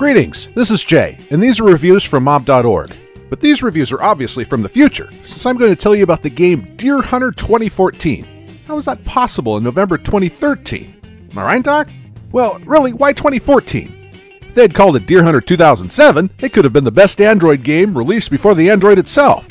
Greetings, this is Jay, and these are reviews from Mob.org. But these reviews are obviously from the future, since I'm going to tell you about the game Deer Hunter 2014. How is that possible in November 2013? Am I right, Doc? Well, really, why 2014? If they had called it Deer Hunter 2007, it could have been the best Android game released before the Android itself.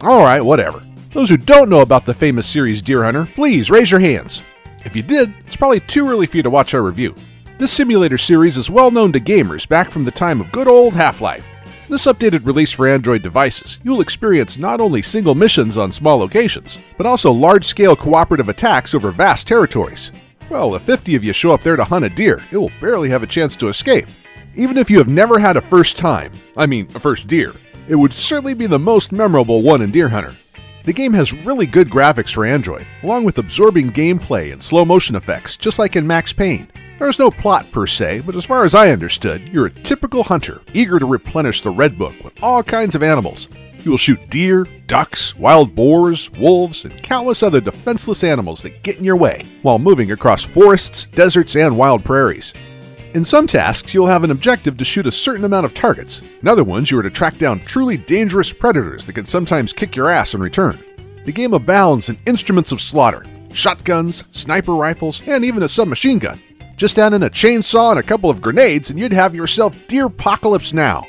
Alright, whatever. Those who don't know about the famous series Deer Hunter, please raise your hands. If you did, it's probably too early for you to watch our review. This simulator series is well known to gamers back from the time of good old Half-Life. This updated release for Android devices, you'll experience not only single missions on small locations, but also large-scale cooperative attacks over vast territories. Well, if 50 of you show up there to hunt a deer, it will barely have a chance to escape. Even if you have never had a first deer, it would certainly be the most memorable one in Deer Hunter. The game has really good graphics for Android, along with absorbing gameplay and slow motion effects, just like in Max Payne. There's no plot per se, but as far as I understood, you're a typical hunter, eager to replenish the Red Book with all kinds of animals. You will shoot deer, ducks, wild boars, wolves, and countless other defenseless animals that get in your way, while moving across forests, deserts, and wild prairies. In some tasks, you'll have an objective to shoot a certain amount of targets. In other ones, you are to track down truly dangerous predators that can sometimes kick your ass in return. The game abounds in instruments of slaughter, shotguns, sniper rifles, and even a submachine gun. Just add in a chainsaw and a couple of grenades and you'd have yourself Deerpocalypse now.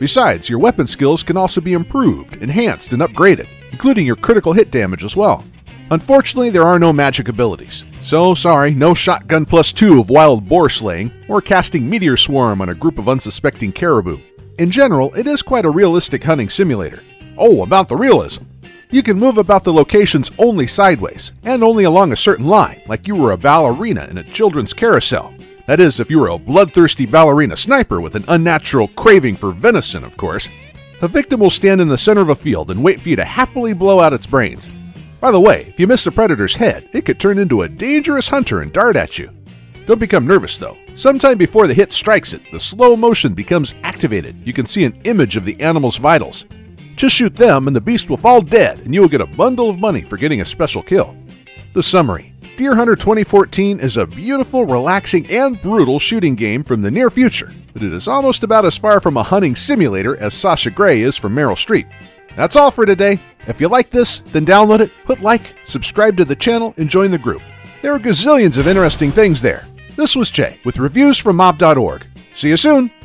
Besides, your weapon skills can also be improved, enhanced, and upgraded, including your critical hit damage as well. Unfortunately, there are no magic abilities, so sorry, no shotgun +2 of wild boar slaying or casting meteor swarm on a group of unsuspecting caribou. In general, it is quite a realistic hunting simulator. Oh, about the realism! You can move about the locations only sideways, and only along a certain line, like you were a ballerina in a children's carousel. That is, if you were a bloodthirsty ballerina sniper with an unnatural craving for venison, of course. A victim will stand in the center of a field and wait for you to happily blow out its brains. By the way, if you miss the predator's head, it could turn into a dangerous hunter and dart at you. Don't become nervous though. Sometime before the hit strikes it, the slow motion becomes activated. You can see an image of the animal's vitals. Just shoot them and the beast will fall dead and you will get a bundle of money for getting a special kill. The summary: Deer Hunter 2014 is a beautiful, relaxing, and brutal shooting game from the near future, but it is almost about as far from a hunting simulator as Sasha Gray is from Meryl Streep. That's all for today. If you like this, then download it, put like, subscribe to the channel, and join the group. There are gazillions of interesting things there. This was Jay with reviews from Mob.org. See you soon!